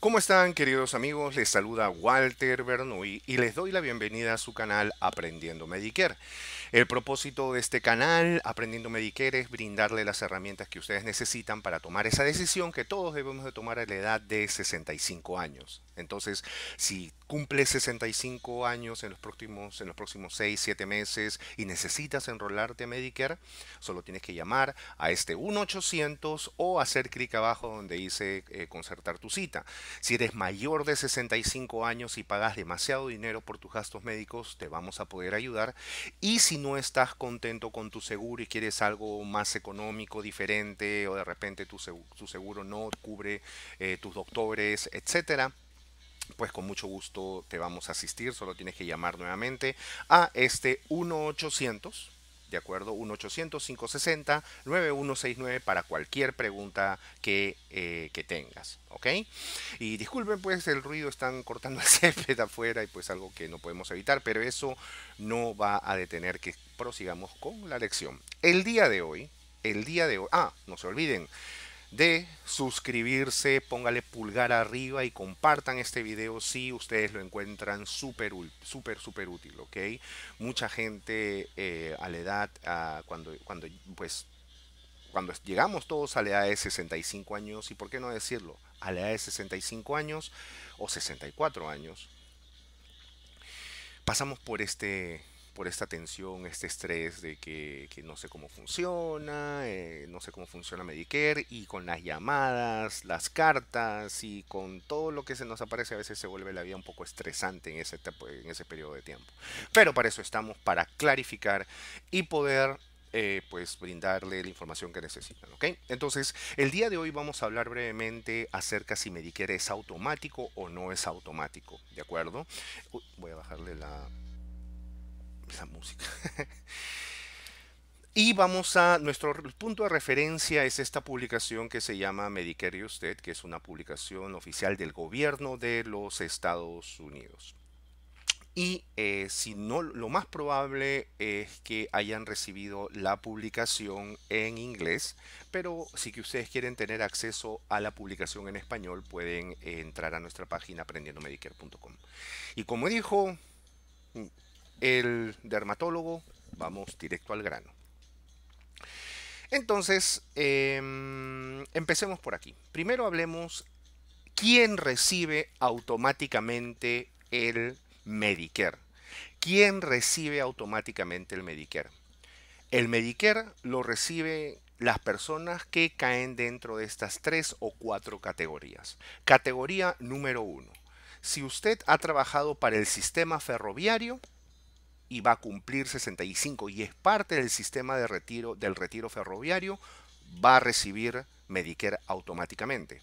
¿Cómo están, queridos amigos? Les saluda Walter Bernuy y les doy la bienvenida a su canal Aprendiendo Medicare. El propósito de este canal Aprendiendo Medicare es brindarle las herramientas que ustedes necesitan para tomar esa decisión que todos debemos de tomar a la edad de 65 años. Entonces, si cumple 65 años en los próximos 6, 7 meses y necesitas enrolarte a Medicare, solo tienes que llamar a este 1-800 o hacer clic abajo donde dice concertar tu cita. Si eres mayor de 65 años y pagas demasiado dinero por tus gastos médicos, te vamos a poder ayudar. Y si no estás contento con tu seguro y quieres algo más económico, diferente, o de repente tu seguro no cubre tus doctores, etcétera, pues con mucho gusto te vamos a asistir. Solo tienes que llamar nuevamente a este 1-800. ¿De acuerdo? 1-800-560-9169 para cualquier pregunta que tengas. ¿Ok? Y disculpen pues el ruido, están cortando el césped afuera y pues algo que no podemos evitar, pero eso no va a detener que prosigamos con la lección. El día de hoy, no se olviden de suscribirse, póngale pulgar arriba y compartan este video si ustedes lo encuentran súper útil, ¿ok? Mucha gente a la edad, cuando llegamos todos a la edad de 65 años, y por qué no decirlo, a la edad de 65 años o 64 años, pasamos por esta tensión, este estrés de que no sé cómo funciona, Medicare, y con las llamadas, las cartas y con todo lo que se nos aparece, a veces se vuelve la vida un poco estresante en ese periodo de tiempo. Pero para eso estamos, para clarificar y poder pues brindarle la información que necesitan, ¿ok? Entonces, el día de hoy vamos a hablar brevemente acerca si Medicare es automático o no es automático, ¿de acuerdo? Voy a bajarle esa música. Y vamos a nuestro punto de referencia, es esta publicación que se llama Medicare y Usted, que es una publicación oficial del gobierno de los Estados Unidos. Y si no, lo más probable es que hayan recibido la publicación en inglés, pero si que ustedes quieren tener acceso a la publicación en español, pueden entrar a nuestra página aprendiendomedicare.com. Y como dijo el dermatólogo, vamos directo al grano. Entonces, empecemos por aquí. Primero hablemos quién recibe automáticamente el Medicare. ¿Quién recibe automáticamente el Medicare? El Medicare lo recibe las personas que caen dentro de estas 3 o 4 categorías. Categoría número 1. Si usted ha trabajado para el sistema ferroviario y va a cumplir 65 y es parte del sistema de retiro, del retiro ferroviario, va a recibir Medicare automáticamente.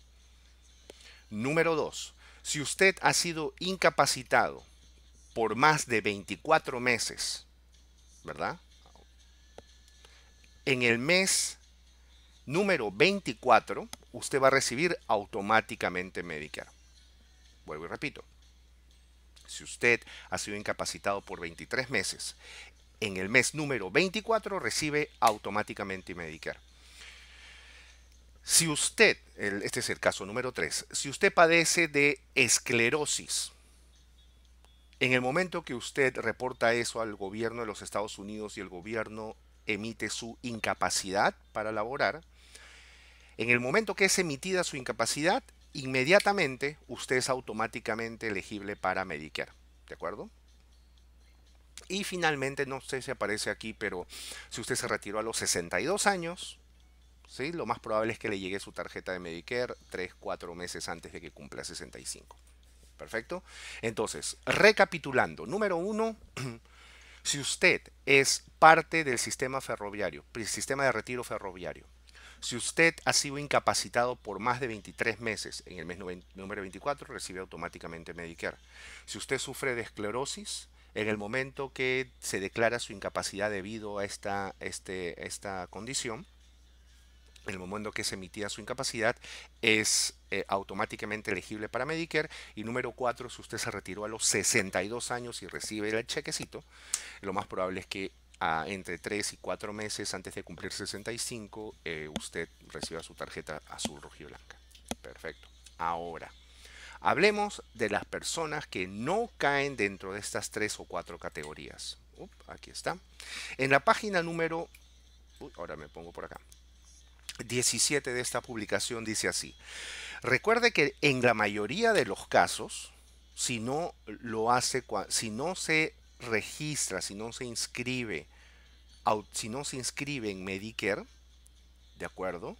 Número 2. Si usted ha sido incapacitado por más de 24 meses, ¿verdad? En el mes número 24, usted va a recibir automáticamente Medicare. Vuelvo y repito. Si usted ha sido incapacitado por 23 meses, en el mes número 24 recibe automáticamente Medicare. Si usted, este es el caso número 3, si usted padece de esclerosis, en el momento que usted reporta eso al gobierno de los Estados Unidos y el gobierno emite su incapacidad para laborar, en el momento que es emitida su incapacidad, inmediatamente usted es automáticamente elegible para Medicare, ¿de acuerdo? Y finalmente, no sé si aparece aquí, pero si usted se retiró a los 62 años, ¿sí? Lo más probable es que le llegue su tarjeta de Medicare 3-4 meses antes de que cumpla 65. ¿Perfecto? Entonces, recapitulando. Número 1, si usted es parte del sistema ferroviario, sistema de retiro ferroviario, si usted ha sido incapacitado por más de 23 meses, en el mes número 24 recibe automáticamente Medicare. Si usted sufre de esclerosis, en el momento que se declara su incapacidad debido a esta condición, en el momento que se emitía su incapacidad, es automáticamente elegible para Medicare. Y número 4, si usted se retiró a los 62 años y recibe el chequecito, lo más probable es que entre 3 y 4 meses antes de cumplir 65, usted reciba su tarjeta azul, roja y blanca. Perfecto. Ahora, Hablemos de las personas que no caen dentro de estas 3 o 4 categorías. Aquí está. En la página número... ahora me pongo por acá. 17 de esta publicación dice así. Recuerde que en la mayoría de los casos, si no lo hace, si no se registra, si no se inscribe, en Medicare, ¿de acuerdo?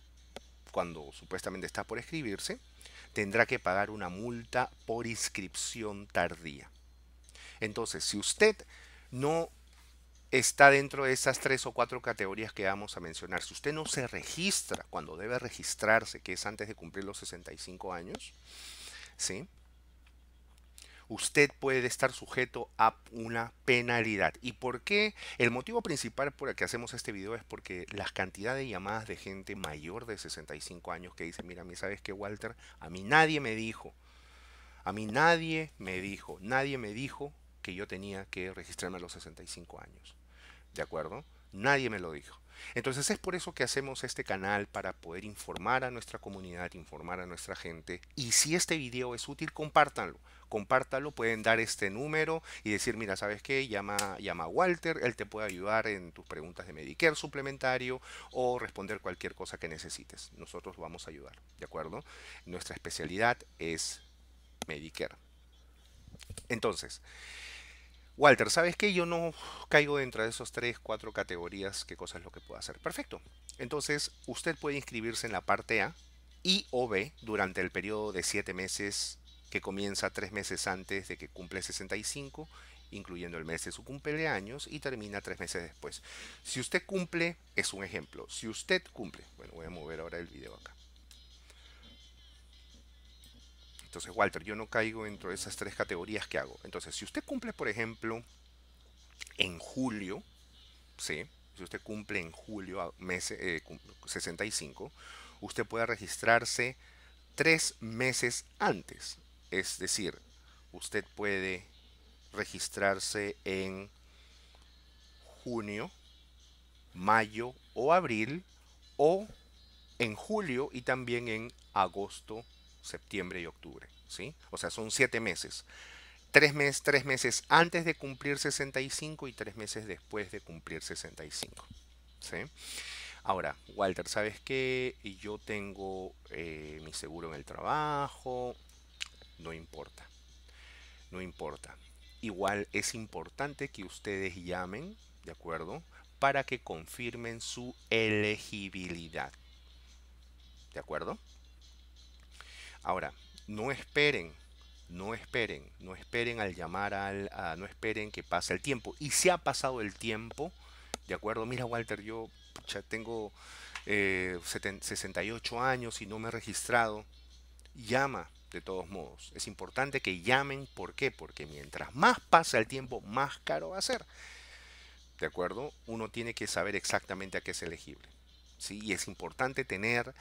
Cuando supuestamente está por inscribirse, tendrá que pagar una multa por inscripción tardía. Entonces, si usted no está dentro de esas 3 o 4 categorías que vamos a mencionar, si usted no se registra cuando debe registrarse, que es antes de cumplir los 65 años, ¿sí? Usted puede estar sujeto a una penalidad. ¿Y por qué? El motivo principal por el que hacemos este video es porque la cantidad de llamadas de gente mayor de 65 años que dice, mira, ¿sabes qué, Walter? A mí nadie me dijo, nadie me dijo que yo tenía que registrarme a los 65 años, ¿de acuerdo? Nadie me lo dijo. Entonces es por eso que hacemos este canal, para poder informar a nuestra comunidad, informar a nuestra gente. Y si este video es útil, compártanlo. Pueden dar este número y decir, mira, ¿sabes qué? Llama a Walter, él te puede ayudar en tus preguntas de Medicare suplementario o responder cualquier cosa que necesites. Nosotros vamos a ayudar, ¿de acuerdo? Nuestra especialidad es Medicare. Entonces, Walter, ¿sabes qué? Yo no caigo dentro de esos 3, 4 categorías, ¿qué cosa es lo que puedo hacer? Perfecto. Entonces, usted puede inscribirse en la parte A y o B durante el periodo de 7 meses que comienza 3 meses antes de que cumple 65, incluyendo el mes de su cumpleaños, y termina 3 meses después. Si usted cumple, es un ejemplo. Si usted cumple, bueno, voy a mover ahora el video acá. Entonces, Walter, yo no caigo dentro de esas 3 categorías, ¿qué hago? Entonces, si usted cumple, por ejemplo, en julio, ¿sí? Si usted cumple en julio, mes 65, usted puede registrarse 3 meses antes. Es decir, usted puede registrarse en junio, mayo o abril, o en julio y también en agosto, septiembre y octubre, ¿sí? O sea, son 7 meses. 3 meses antes de cumplir 65 y 3 meses después de cumplir 65, ¿sí? Ahora, Walter, ¿sabes qué? Yo tengo mi seguro en el trabajo. No importa, no importa. Igual es importante que ustedes llamen, ¿de acuerdo? Para que confirmen su elegibilidad, ¿de acuerdo? Ahora, no esperen al llamar, no esperen que pase el tiempo. Y si ha pasado el tiempo, ¿de acuerdo? Mira, Walter, yo ya tengo 68 años y no me he registrado. Llama, de todos modos. Es importante que llamen. ¿Por qué? Porque mientras más pasa el tiempo, más caro va a ser, ¿de acuerdo? Uno tiene que saber exactamente a qué es elegible, ¿sí? Y es importante tener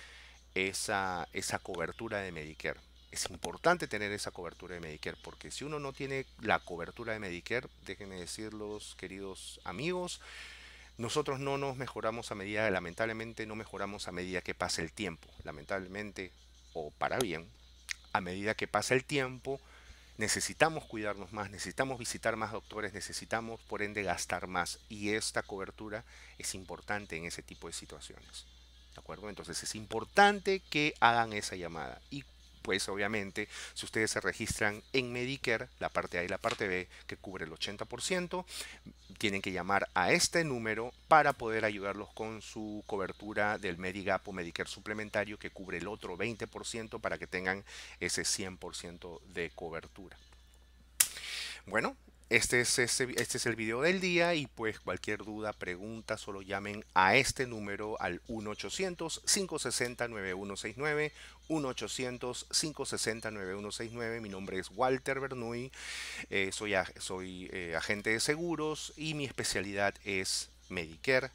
esa cobertura de Medicare. Es importante tener esa cobertura de Medicare, porque si uno no tiene la cobertura de Medicare, déjenme decirlos, queridos amigos, nosotros no nos mejoramos a medida, lamentablemente no mejoramos a medida que pasa el tiempo. Lamentablemente, o para bien, a medida que pasa el tiempo, necesitamos cuidarnos más, necesitamos visitar más doctores, necesitamos, por ende, gastar más. Y esta cobertura es importante en ese tipo de situaciones, ¿de acuerdo? Entonces es importante que hagan esa llamada. Y pues obviamente, si ustedes se registran en Medicare, la parte A y la parte B, que cubre el 80%, tienen que llamar a este número para poder ayudarlos con su cobertura del Medigap o Medicare suplementario, que cubre el otro 20%, para que tengan ese 100% de cobertura. Bueno, Este es el video del día, y pues cualquier duda, pregunta, solo llamen a este número, al 1-800-560-9169, 1-800-560-9169. Mi nombre es Walter Bernuy, soy agente de seguros y mi especialidad es Medicare,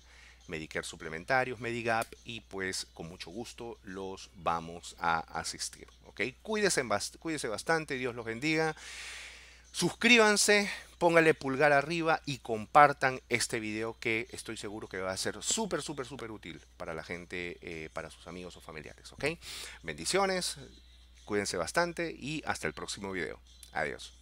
Medicare suplementarios, Medigap, y pues con mucho gusto los vamos a asistir, ¿ok? Cuídense bastante, Dios los bendiga. Suscríbanse, pónganle pulgar arriba y compartan este video, que estoy seguro que va a ser súper útil para la gente, para sus amigos o familiares, ¿ok? Bendiciones. Cuídense bastante y hasta el próximo video. Adiós.